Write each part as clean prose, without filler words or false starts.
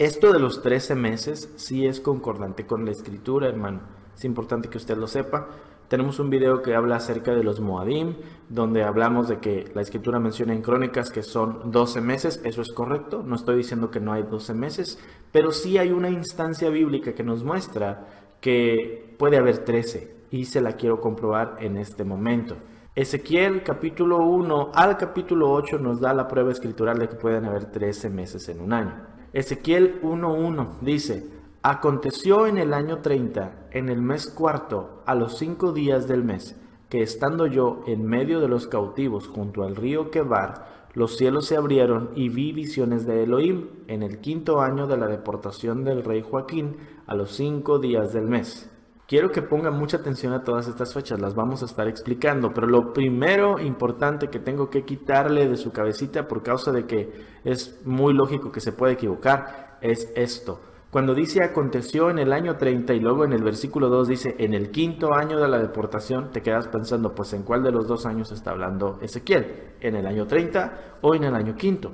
Esto de los 13 meses sí es concordante con la escritura, hermano. Es importante que usted lo sepa. Tenemos un video que habla acerca de los Moadim, donde hablamos de que la escritura menciona en Crónicas que son 12 meses. Eso es correcto, no estoy diciendo que no hay 12 meses, pero sí hay una instancia bíblica que nos muestra que puede haber 13 y se la quiero comprobar en este momento. Ezequiel capítulo 1 al capítulo 8 nos da la prueba escritural de que pueden haber 13 meses en un año. Ezequiel 1:1 dice: aconteció en el año 30, en el mes cuarto, a los 5 días del mes, que estando yo en medio de los cautivos junto al río Quebar, los cielos se abrieron y vi visiones de Elohim en el quinto año de la deportación del rey Joaquín, a los 5 días del mes. Quiero que pongan mucha atención a todas estas fechas, las vamos a estar explicando, pero lo primero importante que tengo que quitarle de su cabecita, por causa de que es muy lógico que se puede equivocar, es esto. Cuando dice aconteció en el año 30 y luego en el versículo 2 dice en el quinto año de la deportación, te quedas pensando, pues ¿en cuál de los dos años está hablando Ezequiel? ¿En el año 30 o en el año quinto?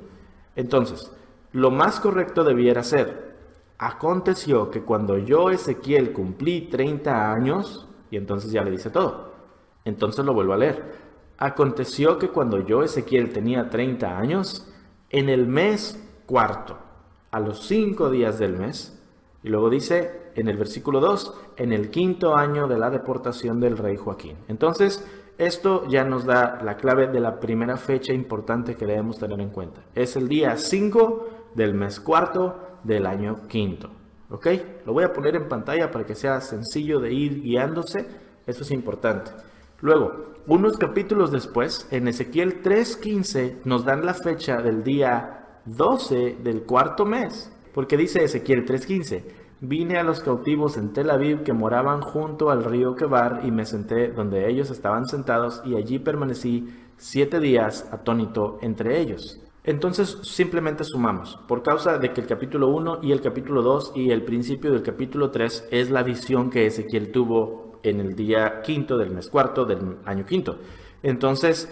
Entonces, lo más correcto debiera ser: aconteció que cuando yo, Ezequiel, cumplí 30 años, y entonces ya le dice todo. Entonces lo vuelvo a leer. Aconteció que cuando yo, Ezequiel, tenía 30 años, en el mes cuarto, a los 5 días del mes, y luego dice en el versículo 2, en el quinto año de la deportación del rey Joaquín. Entonces, esto ya nos da la clave de la primera fecha importante que debemos tener en cuenta. Es el día 5 del mes cuarto del año quinto. ¿Ok? Lo voy a poner en pantalla para que sea sencillo de ir guiándose. Eso es importante. Luego, unos capítulos después, en Ezequiel 3:15, nos dan la fecha del día 12 del cuarto mes, porque dice Ezequiel 3:15, vine a los cautivos en Tel Aviv que moraban junto al río Quebar y me senté donde ellos estaban sentados y allí permanecí 7 días atónito entre ellos. Entonces simplemente sumamos, por causa de que el capítulo 1 y el capítulo 2 y el principio del capítulo 3 es la visión que Ezequiel tuvo en el día quinto del mes cuarto del año quinto. Entonces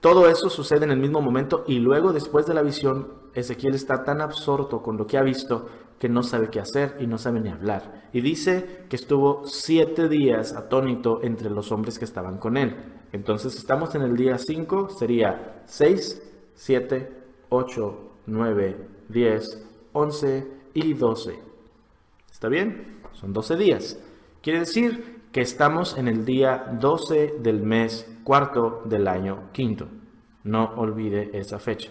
todo eso sucede en el mismo momento y luego, después de la visión, Ezequiel está tan absorto con lo que ha visto que no sabe qué hacer y no sabe ni hablar. Y dice que estuvo 7 días atónito entre los hombres que estaban con él. Entonces estamos en el día 5, sería 6, 7, 8, 9, 10, 11 y 12. ¿Está bien? Son 12 días. Quiere decir que estamos en el día 12 del mes cuarto del año quinto. No olvide esa fecha.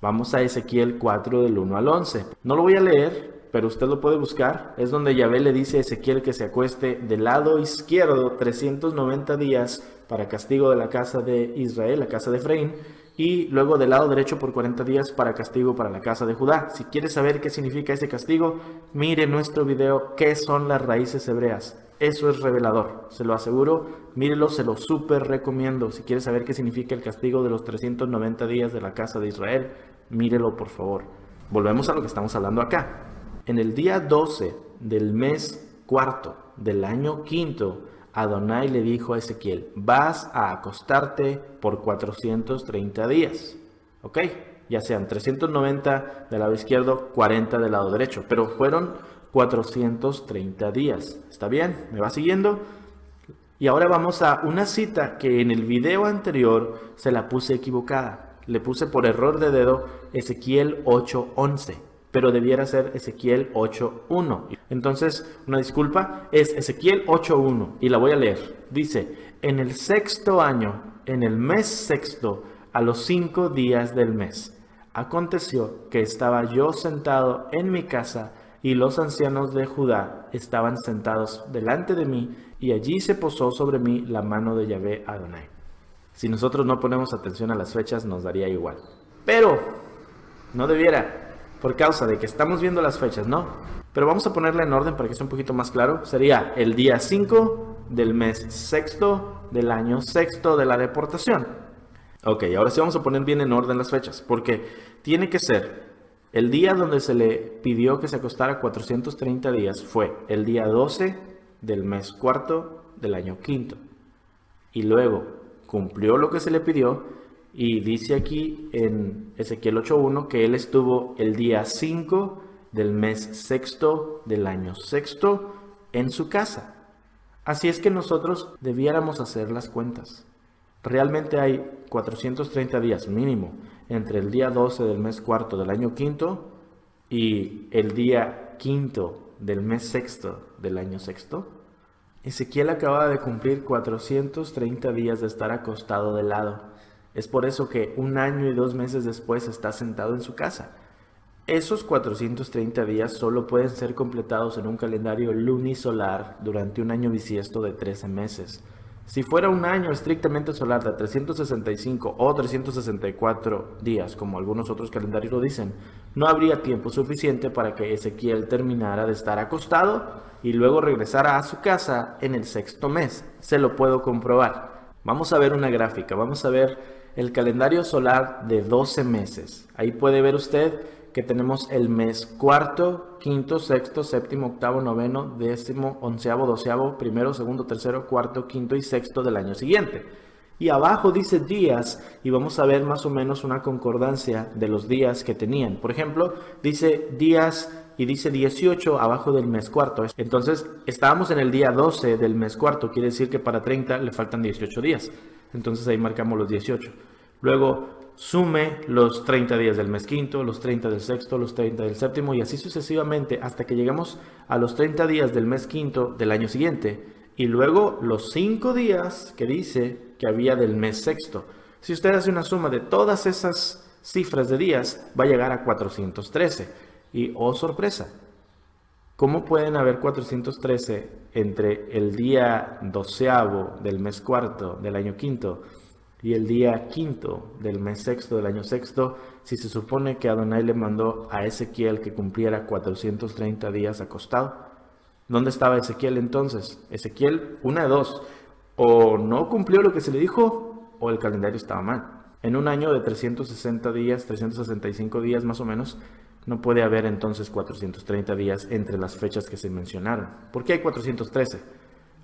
Vamos a Ezequiel 4 del 1 al 11. No lo voy a leer, pero usted lo puede buscar. Es donde Yahvé le dice a Ezequiel que se acueste del lado izquierdo 390 días para castigo de la casa de Israel, la casa de Efraín, y luego del lado derecho por 40 días para castigo para la casa de Judá. Si quiere saber qué significa ese castigo, mire nuestro video, ¿qué son las raíces hebreas? Eso es revelador, se lo aseguro, mírelo, se lo súper recomiendo. Si quieres saber qué significa el castigo de los 390 días de la casa de Israel, mírelo por favor. Volvemos a lo que estamos hablando acá. En el día 12 del mes cuarto del año quinto, Adonai le dijo a Ezequiel, vas a acostarte por 430 días, ¿ok? Ya sean 390 del lado izquierdo, 40 del lado derecho, pero fueron 430 días. ¿Está bien? ¿Me va siguiendo? Y ahora vamos a una cita que en el video anterior se la puse equivocada. Le puse por error de dedo Ezequiel 8:11, pero debiera ser Ezequiel 8:1. Entonces, una disculpa, es Ezequiel 8:1 y la voy a leer. Dice, en el sexto año, en el mes sexto, a los 5 días del mes, aconteció que estaba yo sentado en mi casa y los ancianos de Judá estaban sentados delante de mí, y allí se posó sobre mí la mano de Yahvé Adonai. Si nosotros no ponemos atención a las fechas, nos daría igual. Pero no debiera, por causa de que estamos viendo las fechas, ¿no? Pero vamos a ponerla en orden para que sea un poquito más claro. Sería el día 5 del mes sexto del año sexto de la deportación. Ok, ahora sí vamos a poner bien en orden las fechas, porque tiene que ser... El día donde se le pidió que se acostara 430 días fue el día 12 del mes cuarto del año quinto. Y luego cumplió lo que se le pidió y dice aquí en Ezequiel 8:1 que él estuvo el día 5 del mes sexto del año sexto en su casa. Así es que nosotros debiéramos hacer las cuentas. Realmente hay 430 días mínimo entre el día 12 del mes cuarto del año quinto y el día quinto del mes sexto del año sexto. Ezequiel acaba de cumplir 430 días de estar acostado de lado. Es por eso que 1 año y 2 meses después está sentado en su casa. Esos 430 días solo pueden ser completados en un calendario lunisolar durante 1 año bisiesto de 13 meses. Si fuera 1 año estrictamente solar de 365 o 364 días, como algunos otros calendarios lo dicen, no habría tiempo suficiente para que Ezequiel terminara de estar acostado y luego regresara a su casa en el sexto mes. Se lo puedo comprobar. Vamos a ver una gráfica, vamos a ver el calendario solar de 12 meses. Ahí puede ver usted que tenemos el mes cuarto, quinto, sexto, séptimo, octavo, noveno, décimo, onceavo, doceavo, primero, segundo, tercero, cuarto, quinto y sexto del año siguiente. Y abajo dice días y vamos a ver más o menos una concordancia de los días que tenían. Por ejemplo, dice días y dice 18 abajo del mes cuarto. Entonces, estábamos en el día 12 del mes cuarto, quiere decir que para 30 le faltan 18 días. Entonces ahí marcamos los 18. Luego sume los 30 días del mes quinto, los 30 del sexto, los 30 del séptimo y así sucesivamente hasta que llegamos a los 30 días del mes quinto del año siguiente y luego los 5 días que dice que había del mes sexto. Si usted hace una suma de todas esas cifras de días va a llegar a 413 y ¡oh sorpresa! ¿Cómo pueden haber 413 entre el día 12avo del mes cuarto del año quinto y el día quinto del mes sexto del año sexto, si se supone que Adonai le mandó a Ezequiel que cumpliera 430 días acostado? ¿Dónde estaba Ezequiel entonces? Ezequiel, una de dos, o no cumplió lo que se le dijo, o el calendario estaba mal. En 1 año de 360 días, 365 días más o menos, no puede haber entonces 430 días entre las fechas que se mencionaron. ¿Por qué hay 413?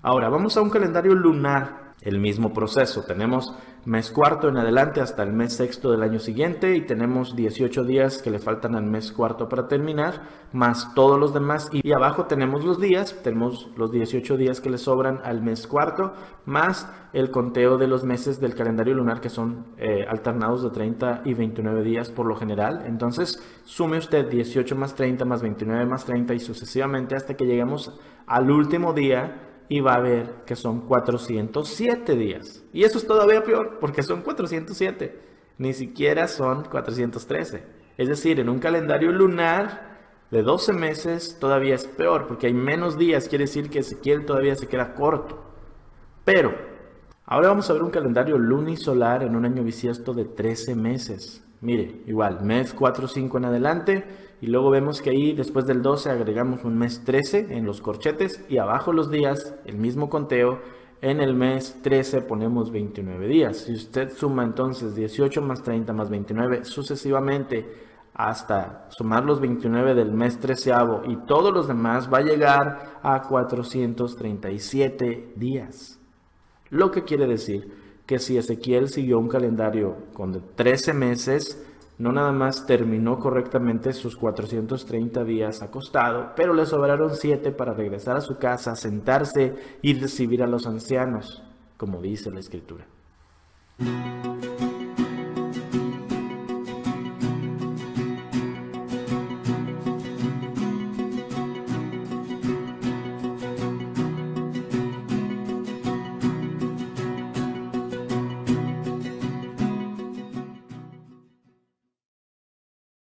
Ahora, vamos a un calendario lunar. El mismo proceso, tenemos mes cuarto en adelante hasta el mes sexto del año siguiente y tenemos 18 días que le faltan al mes cuarto para terminar, más todos los demás y abajo tenemos los 18 días que le sobran al mes cuarto, más el conteo de los meses del calendario lunar que son alternados de 30 y 29 días por lo general. Entonces sume usted 18 más 30 más 29 más 30 y sucesivamente hasta que llegamos al último día. Y va a ver que son 407 días. Y eso es todavía peor, porque son 407. Ni siquiera son 413. Es decir, en un calendario lunar de 12 meses todavía es peor, porque hay menos días. Quiere decir que Ezequiel todavía se queda corto. Pero, ahora vamos a ver un calendario lunisolar en 1 año bisiesto de 13 meses. Mire, igual, mes 4, 5 en adelante. Y luego vemos que ahí después del 12 agregamos un mes 13 en los corchetes y abajo los días, el mismo conteo, en el mes 13 ponemos 29 días. Si usted suma entonces 18 más 30 más 29 sucesivamente hasta sumar los 29 del mes 13avo y todos los demás va a llegar a 437 días. Lo que quiere decir que si Ezequiel siguió un calendario con 13 meses, no nada más terminó correctamente sus 430 días acostado, pero le sobraron 7 para regresar a su casa, sentarse y recibir a los ancianos, como dice la Escritura.